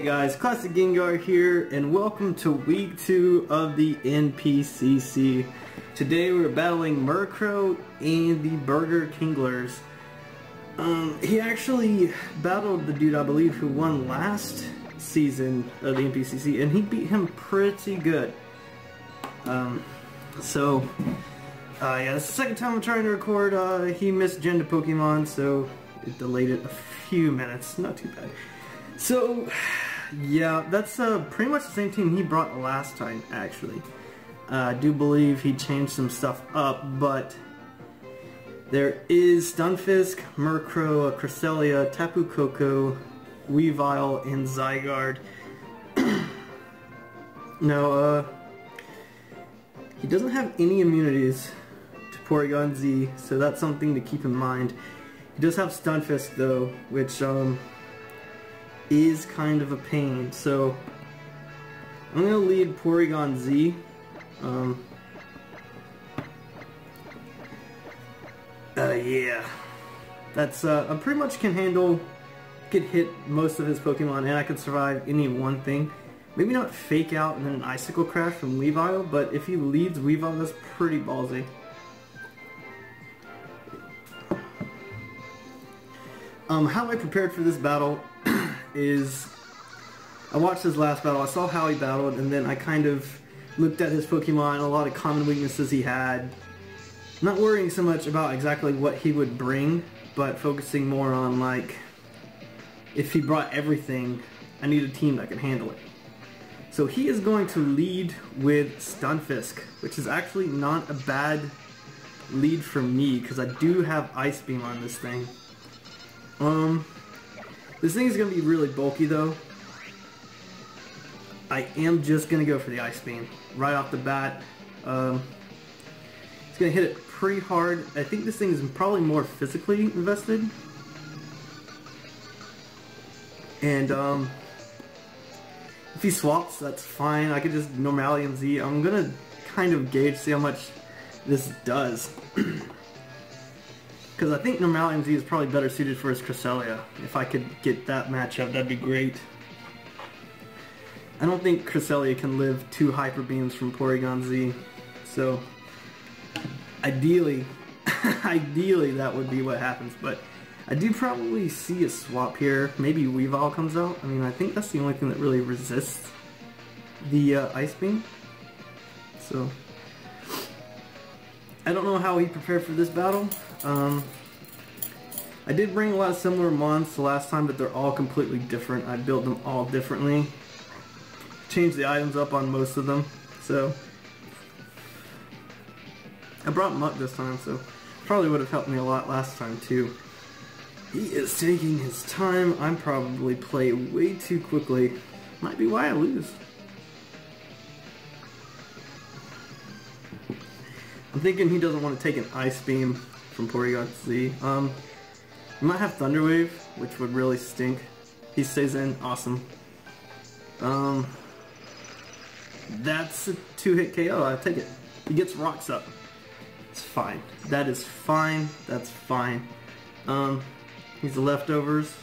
Hey guys, Classic Gengar here, and welcome to week 2 of the NPCC. Today we're battling Murkrow and the Burger Kinglers. He actually battled the dude I believe who won last season of the NPCC, and he beat him pretty good. Yeah, it's the second time I'm trying to record. He misgendered Pokemon, so it delayed it a few minutes. Not too bad. So, yeah, that's pretty much the same team he brought last time, actually. I do believe he changed some stuff up, but there is Stunfisk, Murkrow, Cresselia, Tapu Koko, Weavile, and Zygarde. Now, he doesn't have any immunities to Porygon-Z, so that's something to keep in mind. He does have Stunfisk, though, which, is kind of a pain, so I'm gonna lead Porygon-Z. Yeah, that's I pretty much can handle, could hit most of his Pokemon, and I could survive any one thing. Maybe not Fake Out and then an Icicle Crash from Weavile, but if he leads Weavile, that's pretty ballsy. How I prepared for this battle is I watched his last battle, I saw how he battled, and then I kind of looked at his Pokemon, a lot of common weaknesses he had. Not worrying so much about exactly what he would bring, but focusing more on, like, if he brought everything, I need a team that can handle it. So he is going to lead with Stunfisk, which is actually not a bad lead for me, because I do have Ice Beam on this thing. This thing is going to be really bulky, though. I am just going to go for the Ice Beam right off the bat. It's going to hit it pretty hard. I think this thing is probably more physically invested. And if he swaps, that's fine. I could just Normalium Z. I'm going to kind of gauge, see how much this does. Because I think Normalium Z is probably better suited for his Cresselia. If I could get that matchup, that'd be great. I don't think Cresselia can live 2 Hyper Beams from Porygon-Z. So, ideally, that would be what happens. But I do probably see a swap here. Maybe Weavile comes out. I mean, I think that's the only thing that really resists the Ice Beam. So, I don't know how he prepared for this battle. I did bring a lot of similar mons to last time, but they're all completely different. I built them all differently. Changed the items up on most of them, so. I brought Muk this time, so probably would have helped me a lot last time too. He is taking his time. I'm probably playing way too quickly. Might be why I lose. I'm thinking he doesn't want to take an Ice Beam from Porygon-Z. We might have Thunder Wave, which would really stink. He stays in, awesome. That's a 2-hit KO, I take it. He gets rocks up. It's fine. That is fine, that's fine. He's the leftovers.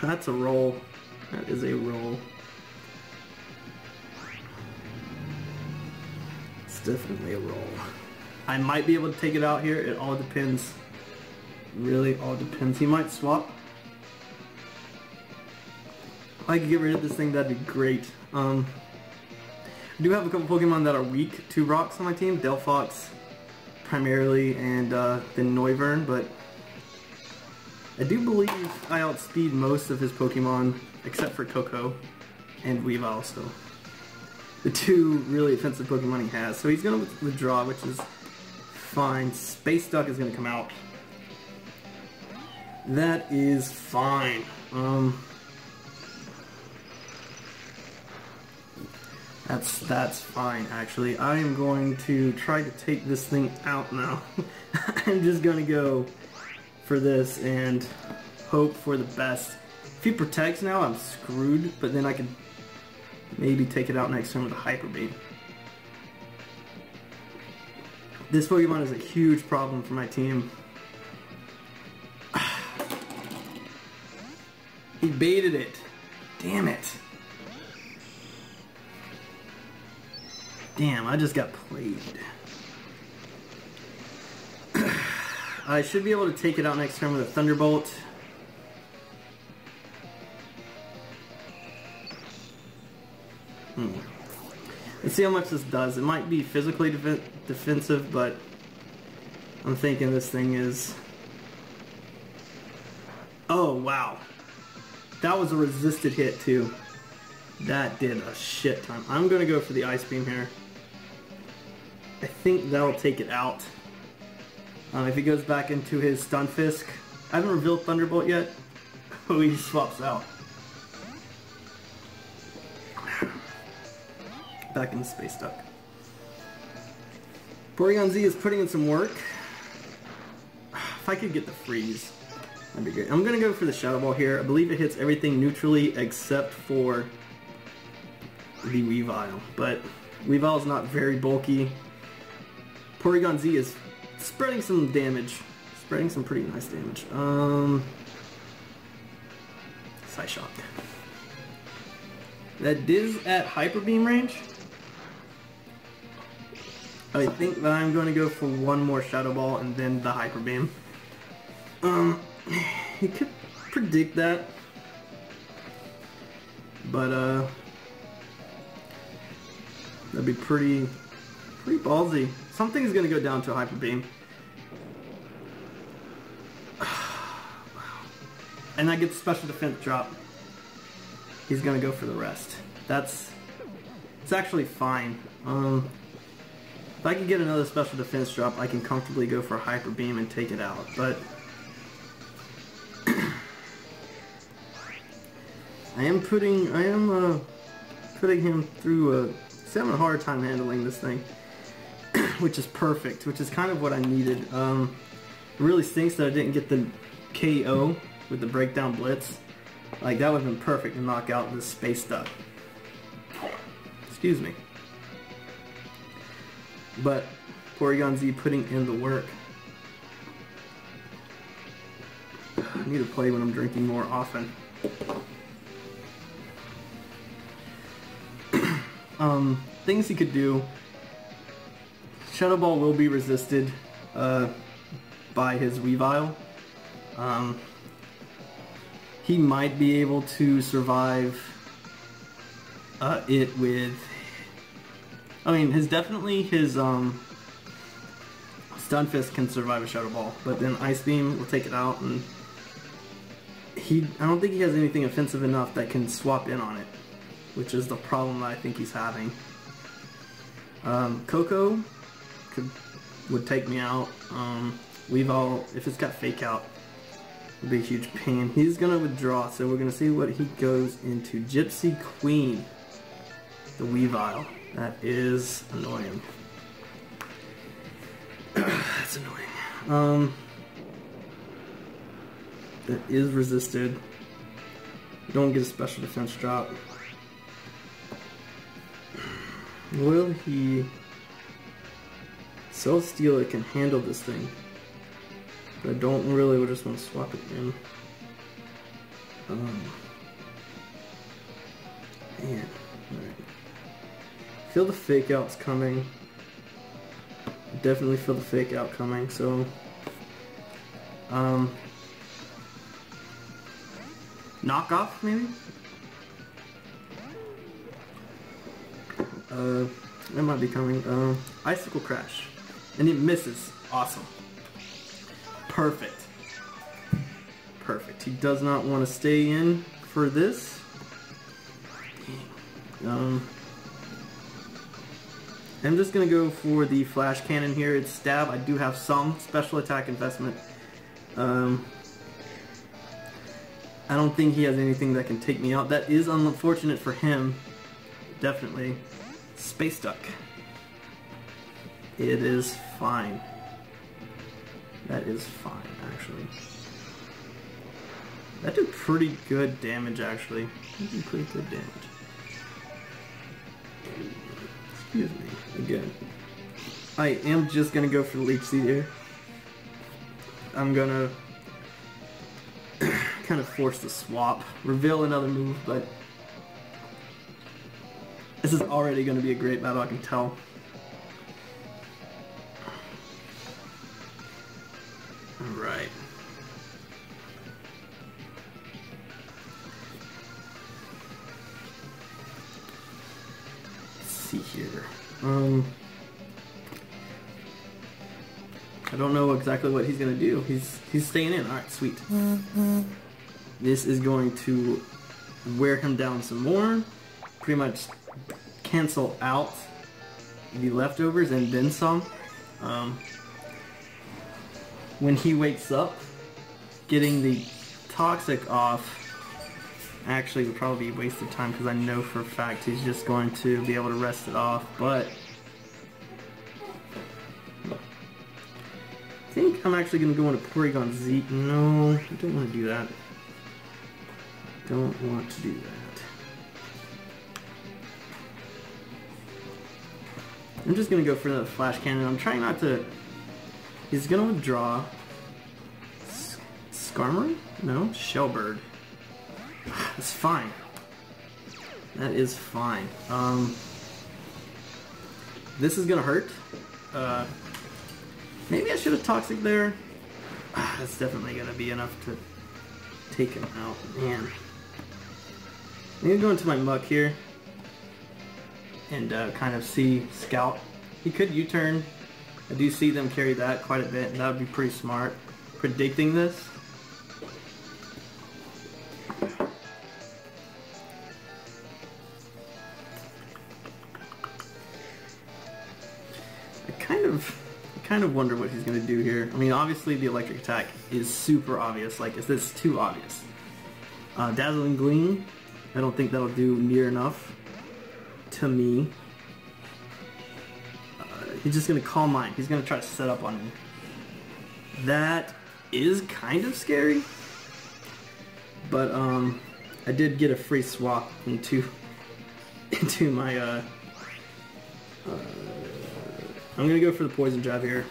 That's a roll. That is a roll. It's definitely a roll. I might be able to take it out here. It all depends. Really all depends. He might swap. If I could get rid of this thing, that'd be great. I do have a couple Pokemon that are weak to rocks on my team. Delphox, primarily, and then Noivern, but I do believe I outspeed most of his Pokemon, except for Koko and Weavile, so the 2 really offensive Pokemon he has. So he's going to withdraw, which is fine. Space Duck is going to come out. That is fine. That's fine, actually. I am going to try to take this thing out now. I'm just going to go for this and hope for the best. If he protects now, I'm screwed, but then I can maybe take it out next turn with a Hyper Beam. This Pokemon is a huge problem for my team. He baited it. Damn it. Damn, I just got played. I should be able to take it out next turn with a Thunderbolt. Let's see how much this does. It might be physically defensive, but I'm thinking this thing is... Oh, wow. That was a resisted hit, too. That did a shit ton. I'm going to go for the Ice Beam here. I think that'll take it out. If he goes back into his Stunfisk. I haven't revealed Thunderbolt yet. Oh, he swaps out. Back in the Space Duck. Porygon-Z is putting in some work. If I could get the freeze, that'd be great. I'm going to go for the Shadow Ball here. I believe it hits everything neutrally except for the Weavile. But Weavile's not very bulky. Porygon-Z is spreading some damage. Spreading some pretty nice damage. Psyshock. That is at Hyper Beam range. I think that I'm going to go for one more Shadow Ball and then the Hyper Beam. You could predict that. But, that'd be pretty ballsy. Something's going to go down to a Hyper Beam. And I get the Special Defense drop. He's going to go for the rest. It's actually fine. If I can get another Special Defense drop, I can comfortably go for a Hyper Beam and take it out, but I am putting him through see, I'm having a hard time handling this thing, which is perfect, which is kind of what I needed. It really stinks that I didn't get the KO with the Breakdown Blitz. Like, that would have been perfect to knock out this Space Duck. Excuse me. But Porygon-Z putting in the work. I need to play when I'm drinking more often. Things he could do. Shadow Ball will be resisted by his Weavile. He might be able to survive it with... I mean, his Stunfisk can survive a Shadow Ball, but then Ice Beam will take it out, and I don't think he has anything offensive enough that can swap in on it, which is the problem that I think he's having. Koko would take me out. Weavile, if it's got Fake Out, would be a huge pain. He's gonna withdraw, so we're gonna see what he goes into. Gypsy Queen, the Weavile. That is annoying. That's annoying. That is resisted. Don't get a Special Defense drop. Will he... Celesteela can handle this thing. But I don't really, I just want to swap it in. Man. Alright. Feel the Fake Out's coming. Definitely feel the Fake Out coming, so knock off maybe? That might be coming. Icicle Crash. And it misses. Awesome. Perfect. Perfect. He does not want to stay in for this. I'm just going to go for the Flash Cannon here. It's Stab. I do have some Special Attack investment. I don't think he has anything that can take me out. That is unfortunate for him. Definitely. Space Duck. It is fine. That is fine, actually. That did pretty good damage, actually. That did pretty good damage. Excuse me, again. I am just gonna go for the Leech Seed here. I'm gonna kind of forced the swap. Reveal another move, but this is already going to be a great battle, I can tell. Alright. Let's see here. I don't know exactly what he's gonna do. He's staying in. All right, sweet. This is going to wear him down some more. Pretty much cancel out the leftovers and then some. When he wakes up, getting the toxic off actually would probably be a waste of time because I know for a fact he's just going to be able to rest it off, but I think I'm actually going to go into Porygon-Z. No, I don't want to do that. Don't want to do that. I'm just going to go for the Flash Cannon. I'm trying not to... He's going to withdraw... Skarmory? No, Shellbird. That's fine. That is fine. This is going to hurt. Maybe I should have Toxic there. That's definitely going to be enough to take him out. Man. I'm going to go into my Muk here and kind of see Scout. He could U-turn. I do see them carry that quite a bit. That would be pretty smart. Predicting this. I kind of wonder what he's going to do here. I mean, obviously the electric attack is super obvious. Like, is this too obvious? Dazzling Gleam, I don't think that'll do near enough to me. He's just going to call mine. He's going to try to set up on me. That is kind of scary, but I did get a free swap into my... I'm gonna go for the poison jab here.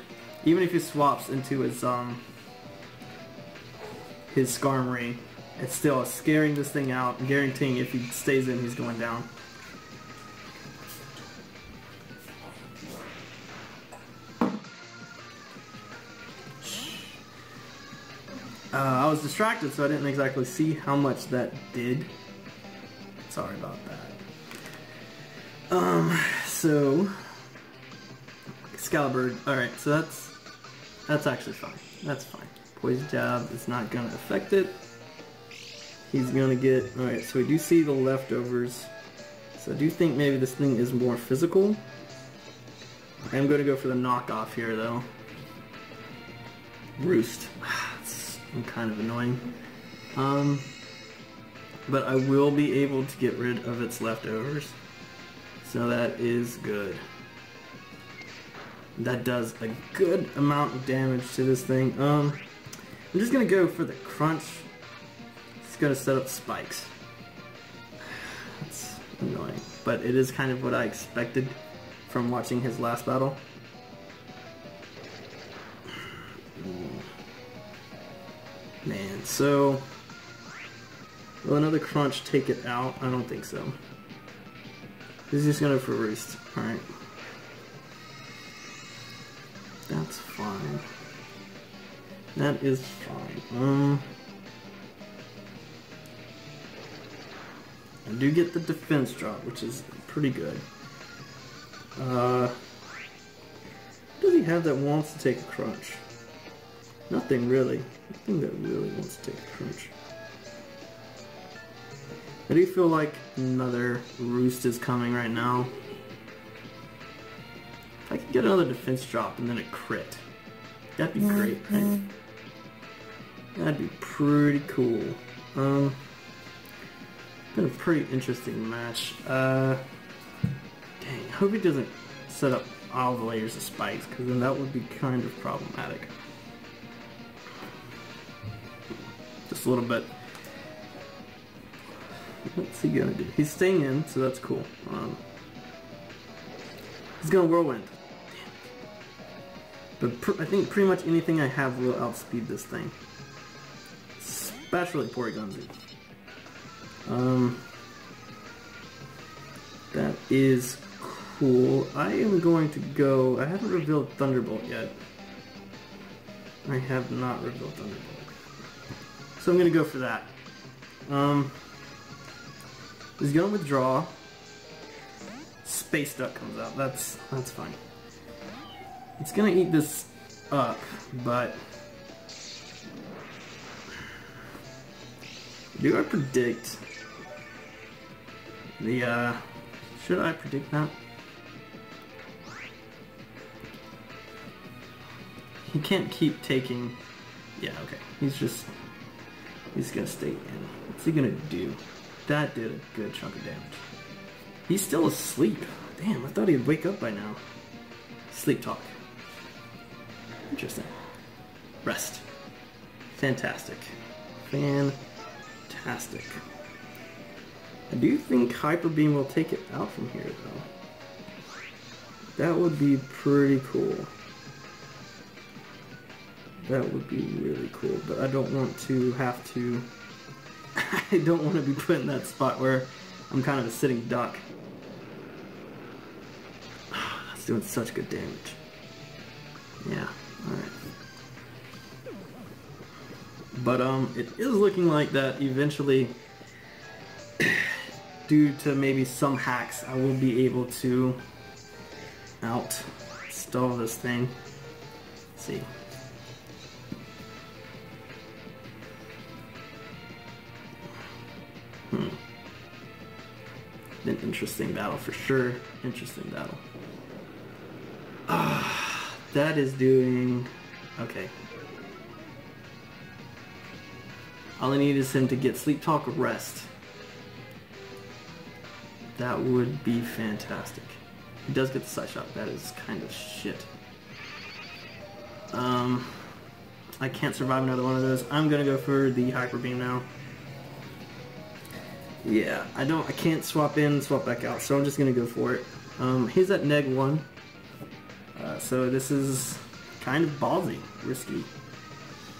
Even if he swaps into his Skarmory, it's still scaring this thing out and guaranteeing if he stays in, he's going down. I was distracted, so I didn't exactly see how much that did. Sorry about that. So... Scalabird. Alright, so that's actually fine. That's fine. Poison jab is not going to affect it. He's going to get... Alright, so we do see the leftovers. So I do think maybe this thing is more physical. I am going to go for the knockoff here, though. Roost. It's kind of annoying. But I will be able to get rid of its leftovers. So that is good. That does a good amount of damage to this thing. I'm just going to go for the crunch. It's going to set up spikes. That's annoying. But it is kind of what I expected from watching his last battle. Man, so... Will another crunch take it out? I don't think so. He's just going to go for roost. Alright. That's fine. That is fine. I do get the defense drop, which is pretty good. Does he have that wants to take a crunch? Nothing really. Nothing that really wants to take a crunch. I do feel like another roost is coming right now. I could get another defense drop and then a crit. That'd be great, right? That'd be pretty cool. Been a pretty interesting match. Dang, I hope he doesn't set up all the layers of spikes, because then that would be kind of problematic. Just a little bit. What's he gonna do? He's staying in, so that's cool. He's gonna whirlwind. But I think pretty much anything I have will outspeed this thing. especially Porygon-Z. That is cool. I am going to go... I haven't revealed Thunderbolt yet. I have not revealed Thunderbolt. So I'm going to go for that. He's going to withdraw. Space Duck comes out. That's fine. It's going to eat this up, but... Do I predict the, should I predict that? He can't keep taking, yeah, okay. He's gonna stay in. What's he gonna do? That did a good chunk of damage. He's still asleep. Damn, I thought he'd wake up by now. Sleep talk. Interesting. Rest. Fantastic. Fantastic. I do think Hyper Beam will take it out from here, though. That would be pretty cool. That would be really cool, but I don't want to have to... I don't want to be put in that spot where I'm kind of a sitting duck. That's doing such good damage. Yeah, alright. But it is looking like that eventually, due to maybe some hacks, I will be able to out-stall this thing. Let's see. An interesting battle for sure. Interesting battle. That is doing... Okay. All I need is him to get Sleep Talk Rest. That would be fantastic. He does get the side shot. That is kind of shit. I can't survive another one of those. I'm gonna go for the Hyper Beam now. Yeah, I can't swap in, swap back out, so I'm just gonna go for it. He's at -1, so this is kind of ballsy, risky.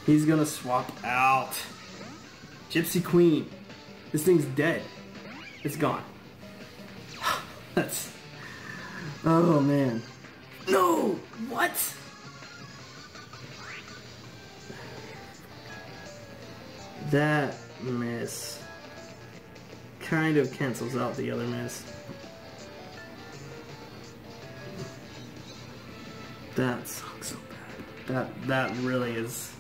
He's gonna swap out. Gypsy Queen. This thing's dead. It's gone. That's... Oh, man. No! What? That miss kind of cancels out the other miss. That sucks so bad. That really is...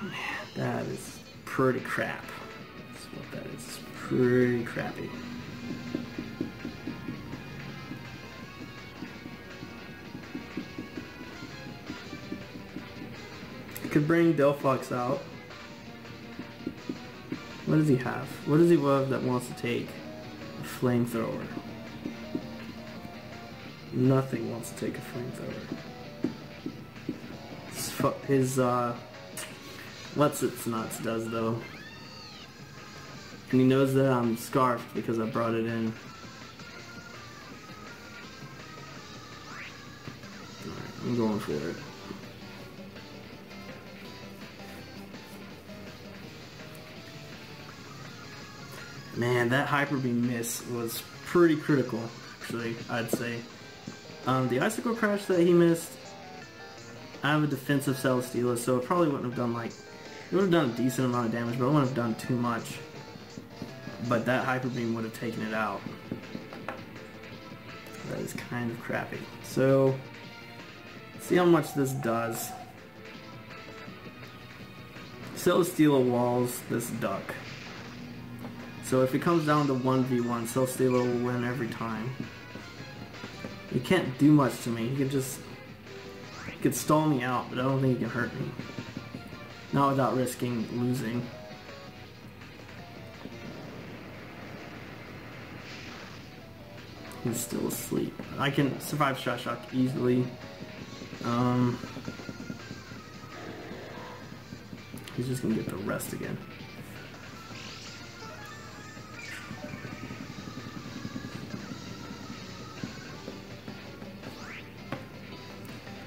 Man. That is pretty crap. That's what that is. It's pretty crappy. I could bring Delphox out. What does he have? What does he have that wants to take a flamethrower? Nothing wants to take a flamethrower. His, What's Its Nuts does, though. And he knows that I'm scarfed because I brought it in. Alright, I'm going for it. Man, that Hyper Beam miss was pretty critical, actually, I'd say. The Icicle Crash that he missed, I have a defensive Celesteela, so it probably wouldn't have done like... It would have done a decent amount of damage, but it wouldn't have done too much. But that Hyper Beam would have taken it out. That is kind of crappy. So, see how much this does. Celesteela walls this duck. So if it comes down to 1v1, Celesteela will win every time. He can't do much to me. He can just... He could stall me out, but I don't think he can hurt me. Not without risking losing. He's still asleep. I can survive Shot Shock easily. He's just gonna get the rest again.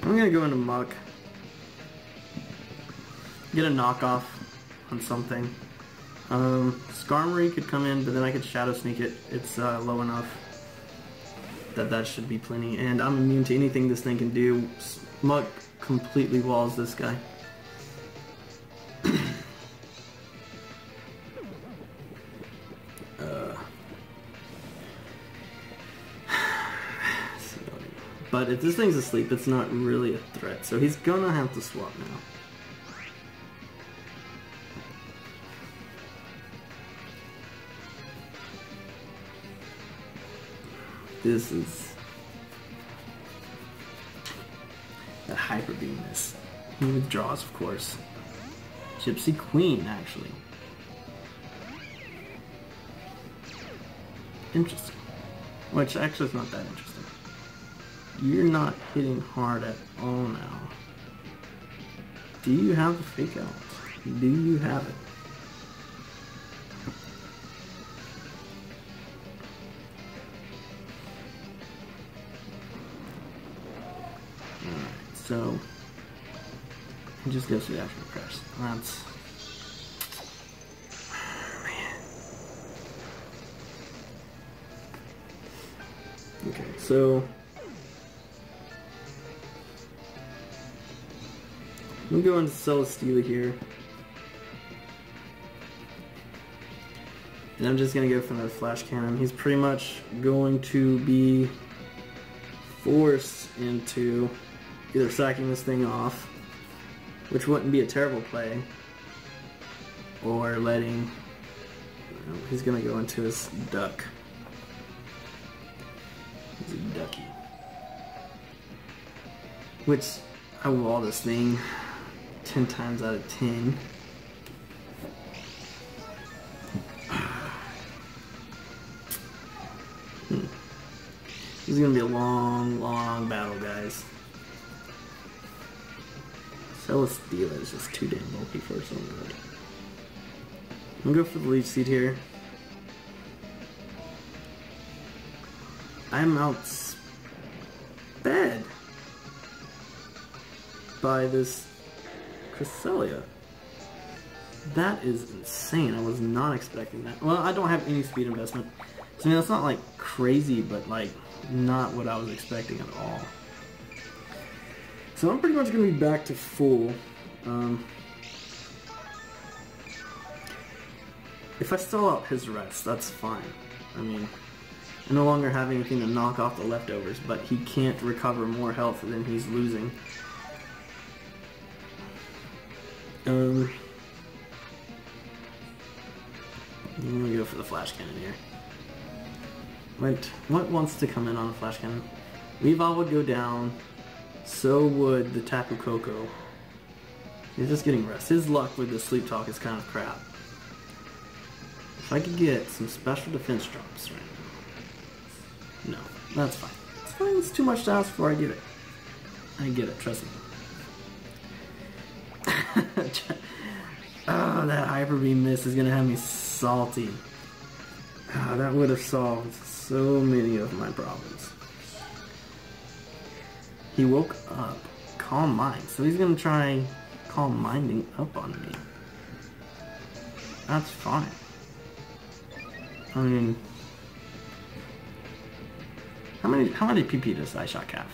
I'm gonna go into Muk. get a knockoff on something. Skarmory could come in, but then I could Shadow Sneak it. It's low enough that that should be plenty. And I'm immune to anything this thing can do. Muk completely walls this guy. But if this thing's asleep, it's not really a threat, so he's gonna have to swap now. This is... that Hyper Beam is... he withdraws, of course. Gypsy Queen, actually. Interesting. Which actually is not that interesting. You're not hitting hard at all now. Do you have a fake out? Do you have it? Alright, so it just goes to the actual crash. That's... man. Okay, so I'm going to Celesteela here. And I'm just going to go for another Flash Cannon. He's pretty much going to be forced into either sacking this thing off, which wouldn't be a terrible play, or letting... well, he's going to go into his duck. He's a ducky. Which, I wall this thing 10 times out of 10. This is gonna be a long, long battle, guys. Celesteela is just too damn bulky for its own good. I'm gonna go for the Leech Seed here. I'm outsped by this Cresselia. That is insane. I was not expecting that. Well, I don't have any speed investment. So, I mean, that's not like crazy, but like not what I was expecting at all. So I'm pretty much going to be back to full. If I stall out his rest, that's fine. I mean, I no longer have anything to knock off the leftovers, but he can't recover more health than he's losing. I'm gonna go for the Flash Cannon here. Wait, what wants to come in on a Flash Cannon? Weavile would go down, so would the Tapu Koko. He's just getting rest. His luck with the Sleep Talk is kind of crap. If I could get some special defense drops right now. No, that's fine. It's fine, it's too much to ask for, I get it. I get it, trust me. Oh, that Hyper Beam miss is gonna have me salty. Oh, that would have solved so many of my problems. He woke up. Calm Mind. So he's gonna try Calm Minding up on me. That's fine. I mean, how many PP does Psyshock have?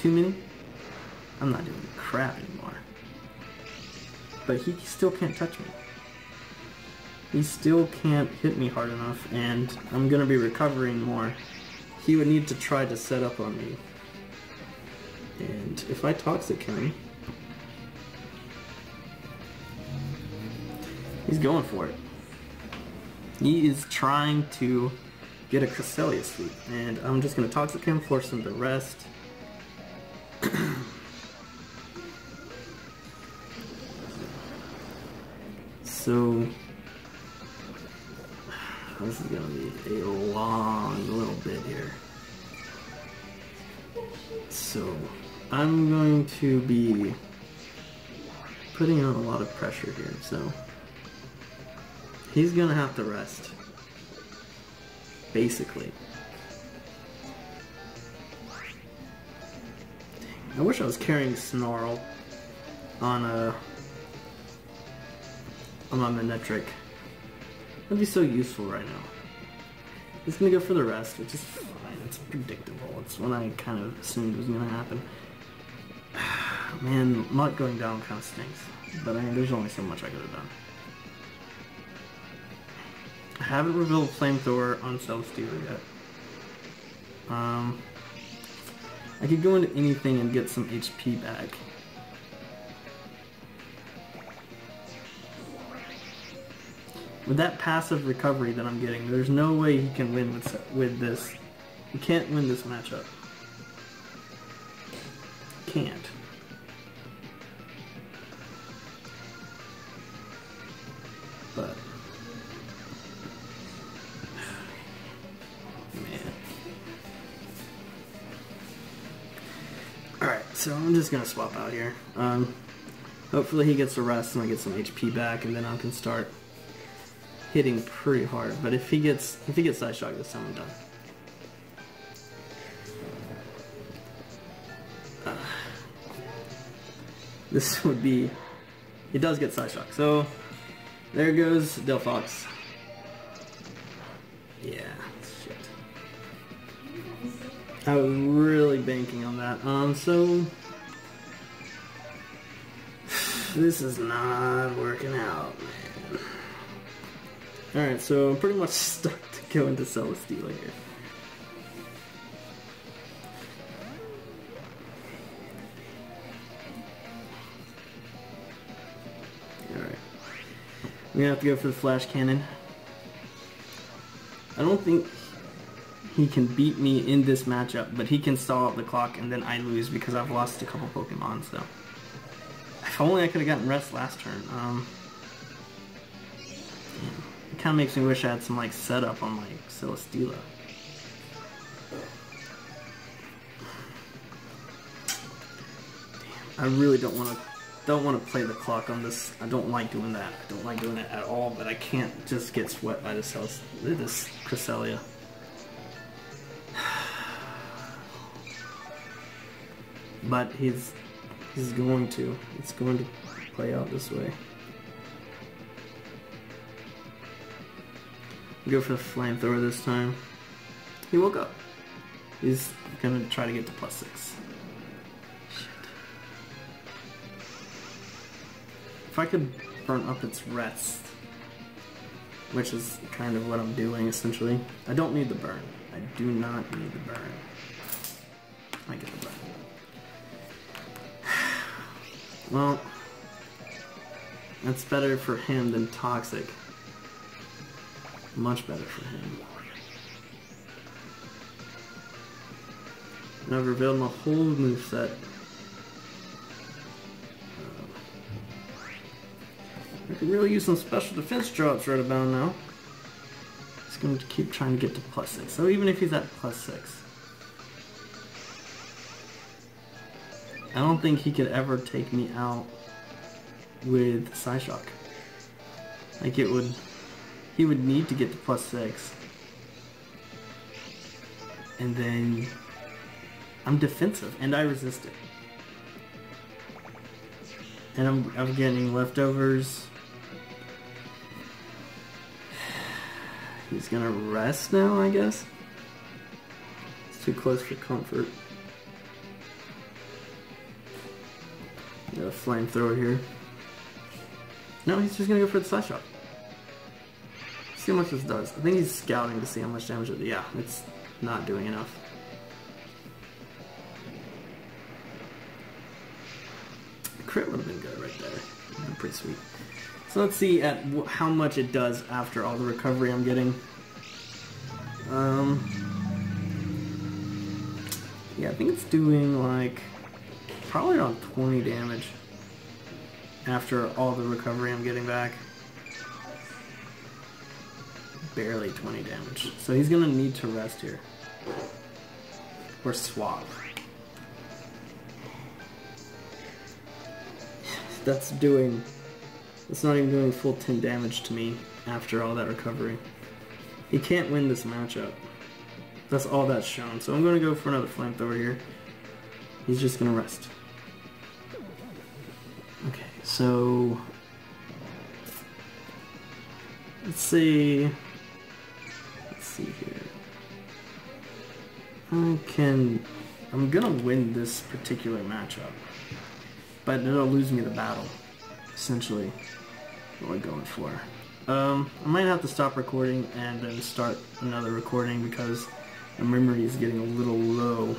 Too many? I'm not doing crap anymore. But he still can't touch me. He still can't hit me hard enough, and I'm gonna be recovering more. He would need to try to set up on me. And if I Toxic him, he's going for it. He is trying to get a Cresselia sweep, and I'm just gonna Toxic him, force him to rest. So, this is gonna be a long little bit here. So, I'm going to be putting on a lot of pressure here, so he's gonna have to rest, basically. Dang, I wish I was carrying Snarl on a on my Manectric. That'd be so useful right now. It's gonna go for the rest, which is fine. It's predictable. It's what I kind of assumed was gonna happen. Man, Muk going down kind of stinks. But I mean, there's only so much I could have done. I haven't revealed Flamethrower on Celesteela yet. I could go into anything and get some HP back. With that passive recovery that I'm getting, there's no way he can win with this. He can't win this matchup. Can't. But... man. Alright, so I'm just gonna swap out here. Hopefully he gets a rest and I get some HP back, and then I can start hitting pretty hard. But if he gets Side Shock this time, I'm done. This would be... it does get Side Shock, so there goes Delphox. Yeah, shit. I was really banking on that. So this is not working out, man. Alright, so I'm pretty much stuck to go into Celesteela here. Alright. I'm gonna have to go for the Flash Cannon. I don't think he can beat me in this matchup, but he can stall out the clock and then I lose because I've lost a couple Pokemon, so... if only I could have gotten rest last turn. Kind of makes me wish I had some like setup on like Celesteela. Damn, I really don't want to play the clock on this. I don't like doing that. I don't like doing it at all. But I can't just get swept by this Cresselia. But he's going to. It's going to play out this way. Go for the Flamethrower this time. He woke up. He's gonna try to get to +6. Shit. If I could burn up its rest, which is kind of what I'm doing essentially. I don't need the burn. I do not need the burn. I get the burn. Well, that's better for him than Toxic. Much better for him. And I've revealed my whole moveset. I could really use some special defense drops right about now. He's going to keep trying to get to +6. So even if he's at +6, I don't think he could ever take me out with Psyshock. Like it would... he would need to get to +6. And then I'm defensive and I resist it. And I'm getting leftovers. He's gonna rest now, I guess. It's too close for comfort. Got a Flamethrower here. No, he's just gonna go for the Slash Shot. See how much this does. I think he's scouting to see how much damage it does. Yeah, it's not doing enough. The crit would have been good right there. Pretty sweet. So let's see at how much it does after all the recovery I'm getting. Yeah, I think it's doing like probably around 20 damage after all the recovery I'm getting back. Barely 20 damage. So he's gonna need to rest here. Or swap. That's not even doing full 10 damage to me after all that recovery. He can't win this matchup. That's all that's shown. So I'm gonna go for another Flamethrower here. He's just gonna rest. Okay, so Let's see here. I'm gonna win this particular matchup, but it'll lose me the battle, essentially, what we're going for. I might have to stop recording and then start another recording because my memory is getting a little low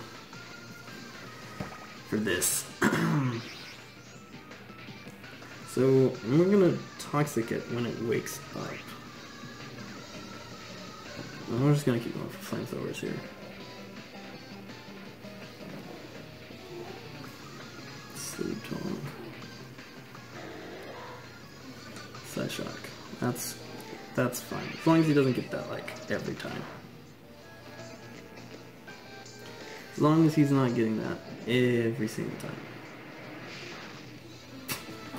for this. So, we're gonna Toxic it when it wakes up. And we're just gonna keep going for flamethrowers here. Sleep Talk. Side Shock. That's fine. As long as he doesn't get that like every time. As long as he's not getting that every single time.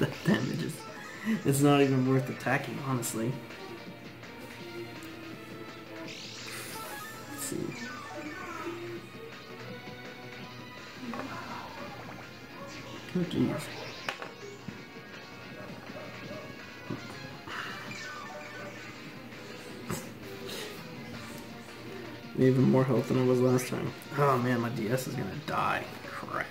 That damage is, it's not even worth attacking, honestly. Let's see. Oh, jeez. Even more health than I was last time. Oh man, my DS is gonna die. Crap.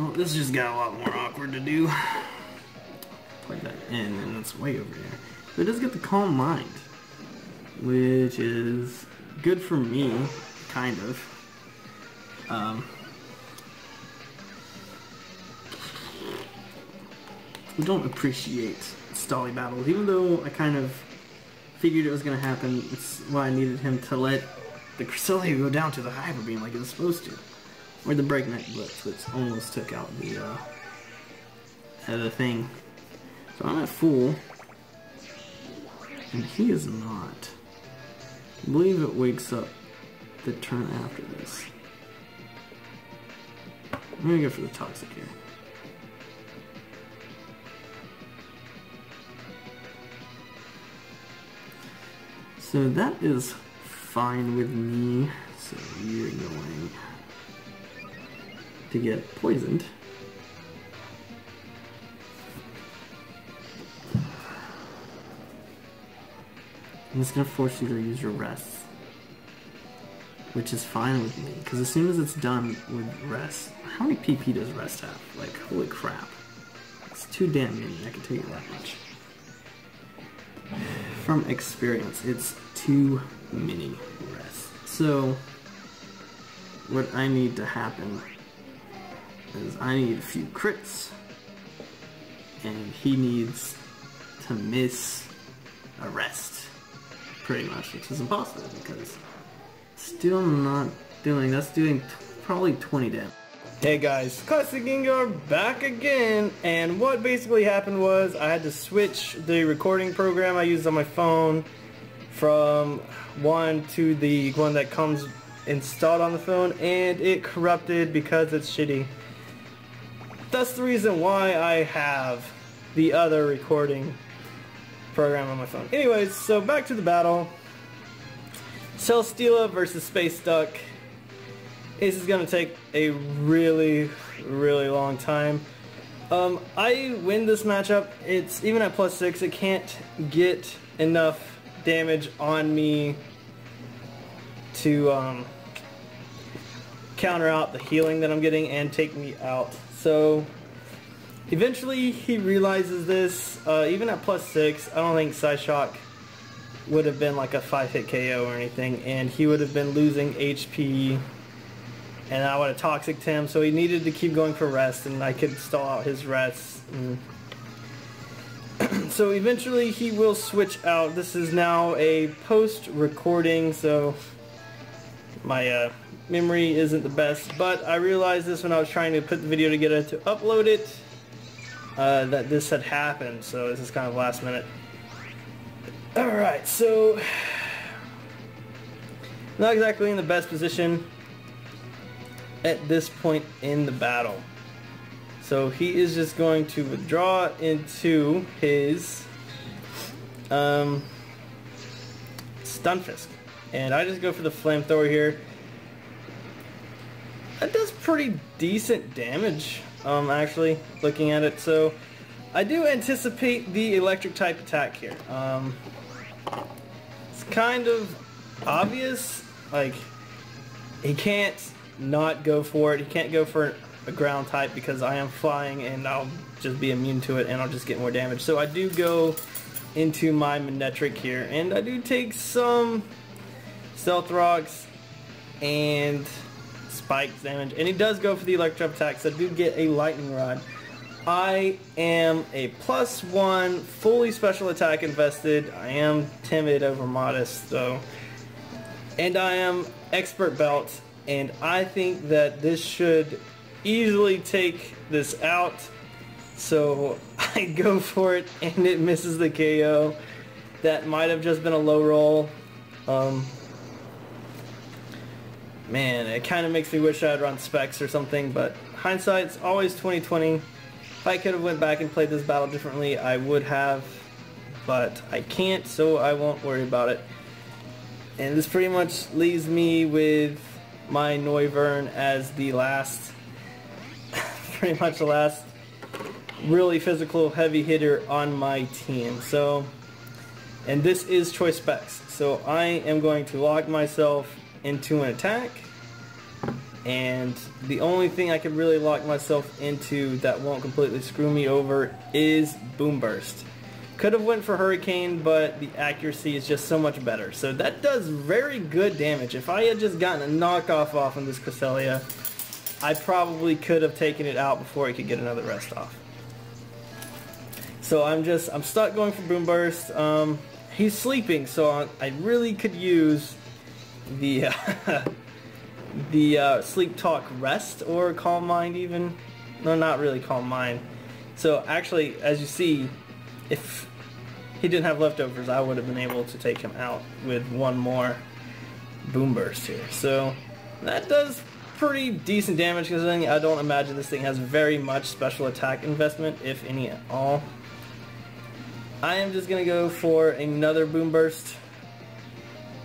Oh, this just got a lot more awkward to do. Play that in, and it's way over there. But it does get the Calm Mind, which is good for me, kind of. I don't appreciate Stally battles, even though I kind of figured it was going to happen. It's why I needed him to let the Cresselia go down to the Hyper Beam like it was supposed to. Or the Breakneck Blitz, which almost took out the thing. So I'm at full, and he is not. I believe it wakes up the turn after this. I'm going to go for the Toxic here. So that is fine with me. So you're going to get poisoned. And it's going to force you to use your rest, which is fine with me, because as soon as it's done with rest, how many PP does rest have? Like, holy crap. It's too damn many, I can tell you that much. From experience, it's too many rests. So, what I need to happen is I need a few crits, and he needs to miss a rest, pretty much, which is impossible because still not doing, that's doing probably 20 damage. Hey guys, Classic Gengar back again, and what basically happened was I had to switch the recording program I used on my phone from one to the one that comes installed on the phone, and it corrupted because it's shitty. That's the reason why I have the other recording program on my phone. Anyways, so back to the battle. Celesteela versus Space Duck. This is going to take a really, really long time. I win this matchup. It's even at +6. It can't get enough damage on me to counter out the healing that I'm getting and take me out. So eventually he realizes this. Even at +6, I don't think Psyshock would have been like a 5-hit KO or anything, and he would have been losing HP, and I would have Toxic'd him, so he needed to keep going for rest, and I could stall out his rests. So eventually he will switch out. This is now a post-recording, so my memory isn't the best, but I realized this when I was trying to put the video together to upload it, that this had happened, so this is kind of last minute. Alright, so not exactly in the best position at this point in the battle. So he is just going to withdraw into his Stunfisk. And I just go for the Flamethrower here. That does pretty decent damage, actually, looking at it. So I do anticipate the electric type attack here. It's kind of obvious. Like, he can't not go for it. He can't go for a ground type because I am flying and I'll just be immune to it and I'll just get more damage. So I do go into my Manectric here and I do take some Stealth Rocks and Spikes damage, and he does go for the electric attack, so I do get a Lightning Rod. I am a +1 fully special attack invested. I am timid over modest though, and I am expert belt, and I think that this should easily take this out. So I go for it and it misses the KO. That might have just been a low roll. Man, it kind of makes me wish I had run specs or something, but hindsight's always 20/20. If I could have went back and played this battle differently, I would have, but I can't, so I won't worry about it. And this pretty much leaves me with my Noivern as the last, pretty much the last really physical heavy hitter on my team. So, and this is choice specs, so I am going to lock myself into an attack. And the only thing I can really lock myself into that won't completely screw me over is Boom Burst. Could have went for Hurricane, but the accuracy is just so much better. So that does very good damage. If I had just gotten a knockoff off on this Cresselia, I probably could have taken it out before I could get another rest off. So I'm stuck going for Boom Burst. He's sleeping, so I really could use the sleep talk rest, or calm mind even. No, not really calm mind. So actually, as you see, if he didn't have leftovers, I would have been able to take him out with one more Boom Burst here. So that does pretty decent damage, because I don't imagine this thing has very much special attack investment, if any at all. I am just going to go for another Boom Burst,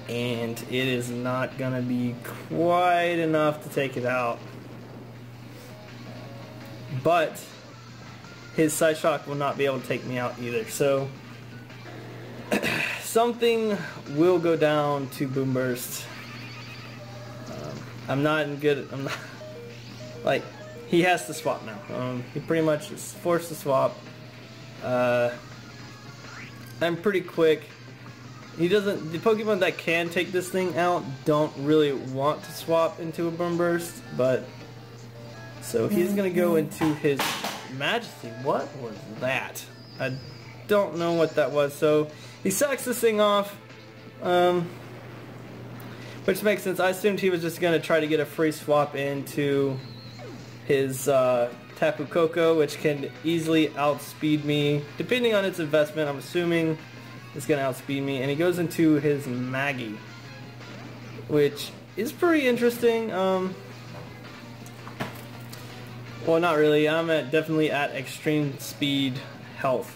and it is not going to be quite enough to take it out, but his Psy Shock will not be able to take me out either, so something will go down to Boom Burst. I'm not like, he has to swap now. He pretty much is forced to swap. I'm pretty quick. The Pokemon that can take this thing out don't really want to swap into a Boom Burst, but so he's gonna go into his Majesty. What was that? I don't know what that was. So he sacks this thing off, which makes sense. I assumed he was just gonna try to get a free swap into his Tapu Koko, which can easily outspeed me depending on its investment. I'm assuming it's going to outspeed me, and he goes into his Maggie, which is pretty interesting. Well, not really. I'm definitely at extreme speed health.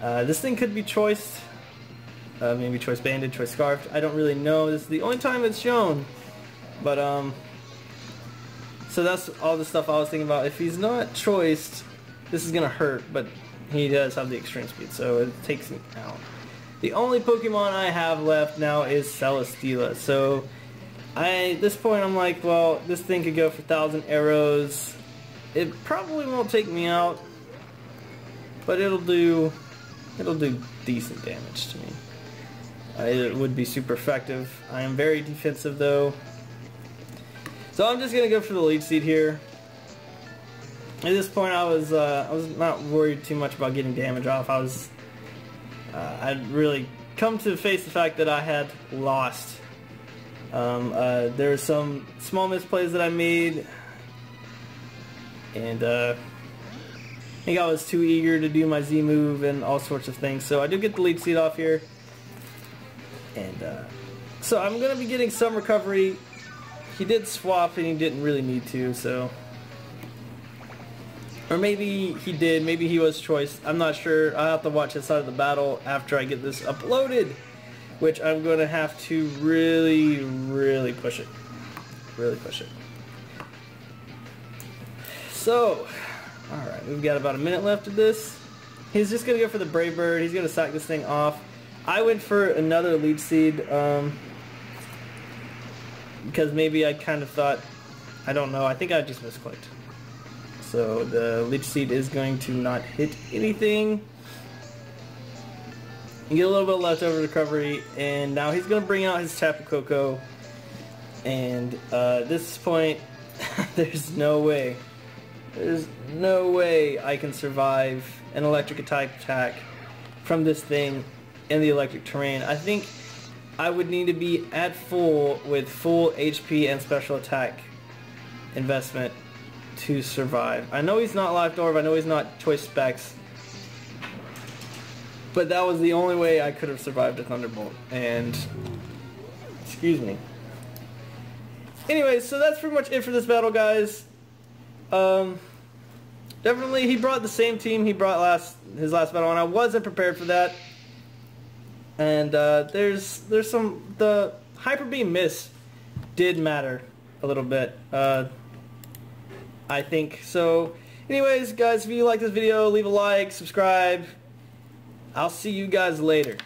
This thing could be choiced, maybe choice banded, choice scarfed. I don't really know. This is the only time it's shown, but so that's all the stuff I was thinking about. If he's not choiced, this is going to hurt, but he does have the extreme speed, so it takes me out. The only Pokemon I have left now is Celesteela, so at this point I'm like, well, this thing could go for 1,000 arrows. It probably won't take me out, but it'll do decent damage to me. It would be super effective. I am very defensive though, so I'm just gonna go for the lead seed here. At this point I was not worried too much about getting damage off. I'd really come to face the fact that I had lost. There were some small misplays that I made, and I think I was too eager to do my Z move and all sorts of things. So I do get the lead seed off here, and so I'm going to be getting some recovery. He did swap and he didn't really need to, so, or maybe he did, maybe he was choiced. I'm not sure. I'll have to watch his side of the battle after I get this uploaded, which I'm going to have to really, really push it. Really push it. So, alright, we've got about a minute left of this. He's just going to go for the Brave Bird. He's going to sack this thing off. I went for another Leech Seed because maybe I kind of thought, I don't know, I think I just misclicked. So the Leech Seed is going to not hit anything. You get a little bit of leftover recovery, and now he's going to bring out his Tapu Koko. And at this point, there's no way. There's no way I can survive an electric type attack from this thing in the electric terrain. I think I would need to be at full with full HP and special attack investment to survive. I know he's not Life Orb, I know he's not Choice Specs, but that was the only way I could have survived a Thunderbolt. And, excuse me. Anyway, so that's pretty much it for this battle, guys. Definitely, he brought the same team he brought his last battle, and I wasn't prepared for that. And there's some, the Hyper Beam miss did matter a little bit, I think. So, anyways, guys, if you like this video, leave a like, subscribe. I'll see you guys later.